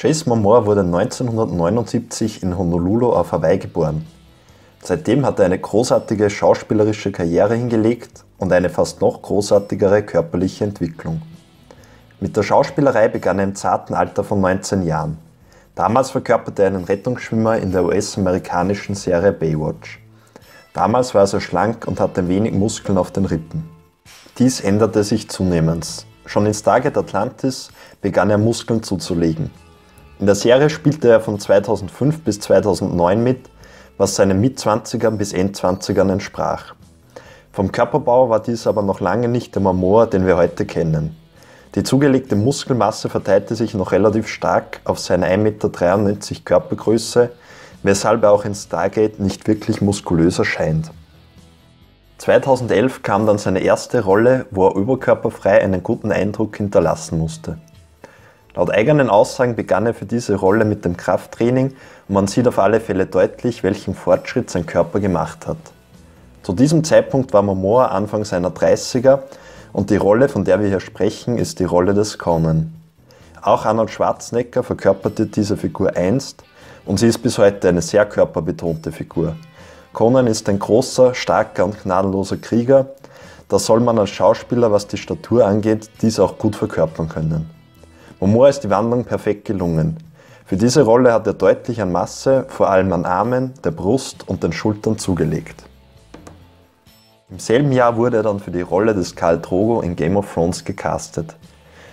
Chase Momoa wurde 1979 in Honolulu auf Hawaii geboren. Seitdem hat er eine großartige schauspielerische Karriere hingelegt und eine fast noch großartigere körperliche Entwicklung. Mit der Schauspielerei begann er im zarten Alter von 19 Jahren. Damals verkörperte er einen Rettungsschwimmer in der US-amerikanischen Serie Baywatch. Damals war er sehr schlank und hatte wenig Muskeln auf den Rippen. Dies änderte sich zunehmend. Schon in Stargate Atlantis begann er Muskeln zuzulegen. In der Serie spielte er von 2005 bis 2009 mit, was seinen Mitzwanzigern bis Endzwanzigern entsprach. Vom Körperbau war dies aber noch lange nicht der Momoa, den wir heute kennen. Die zugelegte Muskelmasse verteilte sich noch relativ stark auf seine 1,93 Meter Körpergröße, weshalb er auch in Stargate nicht wirklich muskulös erscheint. 2011 kam dann seine erste Rolle, wo er überkörperfrei einen guten Eindruck hinterlassen musste. Laut eigenen Aussagen begann er für diese Rolle mit dem Krafttraining und man sieht auf alle Fälle deutlich, welchen Fortschritt sein Körper gemacht hat. Zu diesem Zeitpunkt war Momoa Anfang seiner 30er und die Rolle, von der wir hier sprechen, ist die Rolle des Conan. Auch Arnold Schwarzenegger verkörperte diese Figur einst und sie ist bis heute eine sehr körperbetonte Figur. Conan ist ein großer, starker und gnadenloser Krieger. Da soll man als Schauspieler, was die Statur angeht, dies auch gut verkörpern können. Momoa ist die Wandlung perfekt gelungen. Für diese Rolle hat er deutlich an Masse, vor allem an Armen, der Brust und den Schultern zugelegt. Im selben Jahr wurde er dann für die Rolle des Khal Drogo in Game of Thrones gecastet.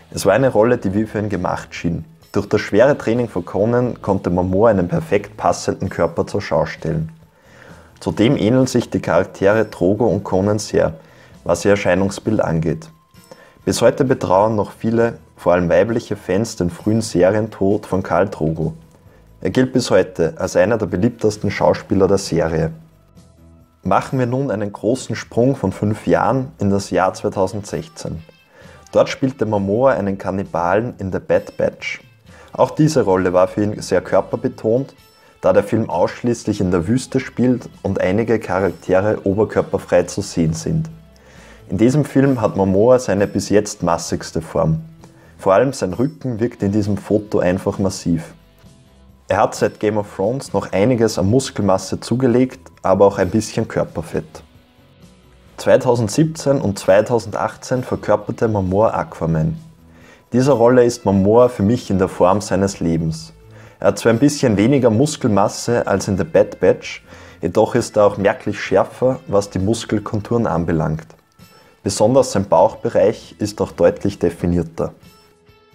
Es war eine Rolle, die wie für ihn gemacht schien. Durch das schwere Training von Conan konnte Momoa einen perfekt passenden Körper zur Schau stellen. Zudem ähneln sich die Charaktere Drogo und Conan sehr, was ihr Erscheinungsbild angeht. Bis heute betrauern noch viele, vor allem weibliche Fans, den frühen Serientod von Khal Drogo. Er gilt bis heute als einer der beliebtesten Schauspieler der Serie. Machen wir nun einen großen Sprung von 5 Jahren in das Jahr 2016. Dort spielte Momoa einen Kannibalen in The Bad Batch. Auch diese Rolle war für ihn sehr körperbetont, da der Film ausschließlich in der Wüste spielt und einige Charaktere oberkörperfrei zu sehen sind. In diesem Film hat Momoa seine bis jetzt massigste Form. Vor allem sein Rücken wirkt in diesem Foto einfach massiv. Er hat seit Game of Thrones noch einiges an Muskelmasse zugelegt, aber auch ein bisschen Körperfett. 2017 und 2018 verkörperte Momoa Aquaman. Dieser Rolle ist Momoa für mich in der Form seines Lebens. Er hat zwar ein bisschen weniger Muskelmasse als in The Bad Batch, jedoch ist er auch merklich schärfer, was die Muskelkonturen anbelangt. Besonders sein Bauchbereich ist auch deutlich definierter.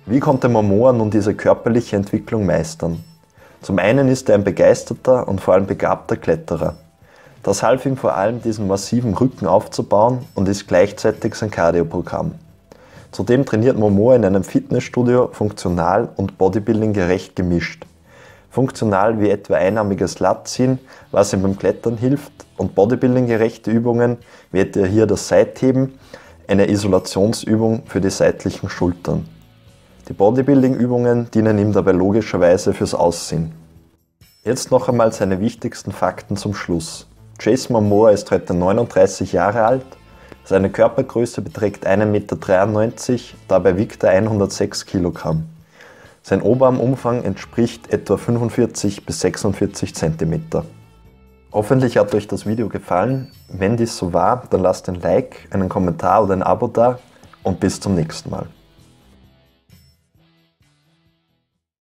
Wie konnte Momoa nun diese körperliche Entwicklung meistern? Zum einen ist er ein begeisterter und vor allem begabter Kletterer. Das half ihm vor allem, diesen massiven Rücken aufzubauen und ist gleichzeitig sein Cardio-Programm. Zudem trainiert Momoa in einem Fitnessstudio funktional und Bodybuilding gerecht gemischt. Funktional wie etwa einarmiges Latziehen, was ihm beim Klettern hilft, und Bodybuilding gerechte Übungen wie etwa hier das Seitheben, eine Isolationsübung für die seitlichen Schultern. Die Bodybuilding-Übungen dienen ihm dabei logischerweise fürs Aussehen. Jetzt noch einmal seine wichtigsten Fakten zum Schluss. Jason Momoa ist heute 39 Jahre alt, seine Körpergröße beträgt 1,93 Meter, dabei wiegt er 106 Kilogramm. Sein Oberarmumfang entspricht etwa 45 bis 46 cm. Hoffentlich hat euch das Video gefallen. Wenn dies so war, dann lasst ein Like, einen Kommentar oder ein Abo da und bis zum nächsten Mal.